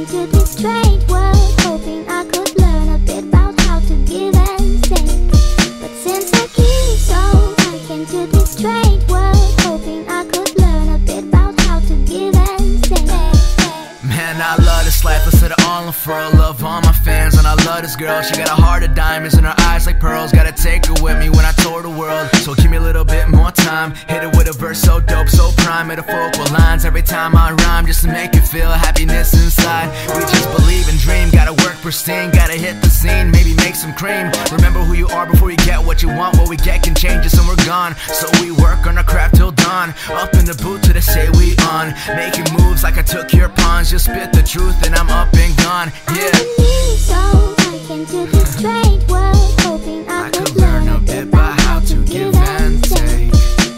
into this strange world, hoping I could learn a bit about how to give and sing. But since I came so I came to this strange world, hoping I could learn a bit about how to give and sing. Man, I love this life, I set it all on for love all my fans. And I love this girl, she got a heart of diamonds and her eyes like pearls. Gotta take her with me when I tour the world, so give me a little bit more time. Hit it with a verse so dope, so prime, metaphorical lines every time I rhyme, just to make you feel happiness inside. We just believe and dream, gotta work pristine, gotta hit the scene, maybe make some cream. Remember who you are before you get what you want. What we get can change us and we're gone, so we work on our craft till dawn. Up in the booth till they say we on, making moves like I took your pawns. Just spit the truth and I'm up and gone, yeah. So I came to this strange world, hoping I could learn a bit about how to give and take.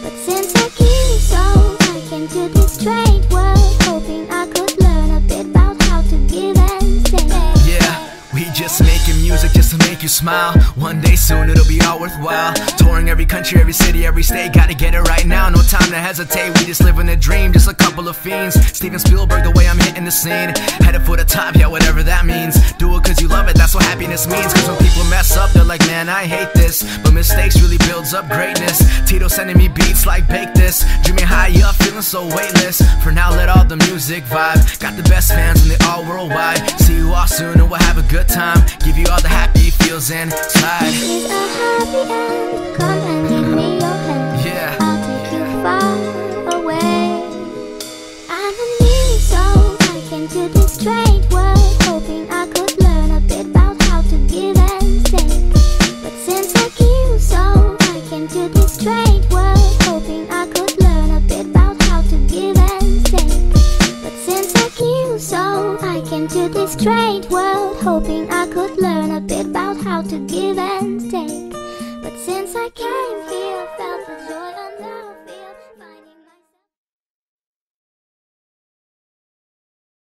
But since I came, so I came to this strange world, hoping I could learn a bit about how to give and take. Yeah, we just making music just to make you smile. One day soon it'll be all worthwhile. Touring every country, every city, every state. Gotta get it right now, no time to hesitate. We just living a dream, just a couple of fiends. Steven Spielberg, the way I'm hitting the scene. Headed for the top, yeah, whatever that means. Do it cause you love it, that's what happiness means. Cause when people mess up, they're like, man, I hate this. But mistakes really builds up greatness. Tito sending me beats like bake this. Dreaming high up, feeling so weightless. For now, let all the music vibe. Got the best fans and they all worldwide. See you all soon and we'll have a good time. Give you all the happy feels inside. This is a happy end. Come and give me your hand. Yeah. I'll take you far away. I'm a new soul. I came to this strange world, hoping I could learn a bit about how to give and sing. But since I came so I came to this strange world, hoping I could learn a bit about how to give and sing. But since I came so I came to this strange world, hoping I could learn a bit about how to give and take. But since I came here, I felt the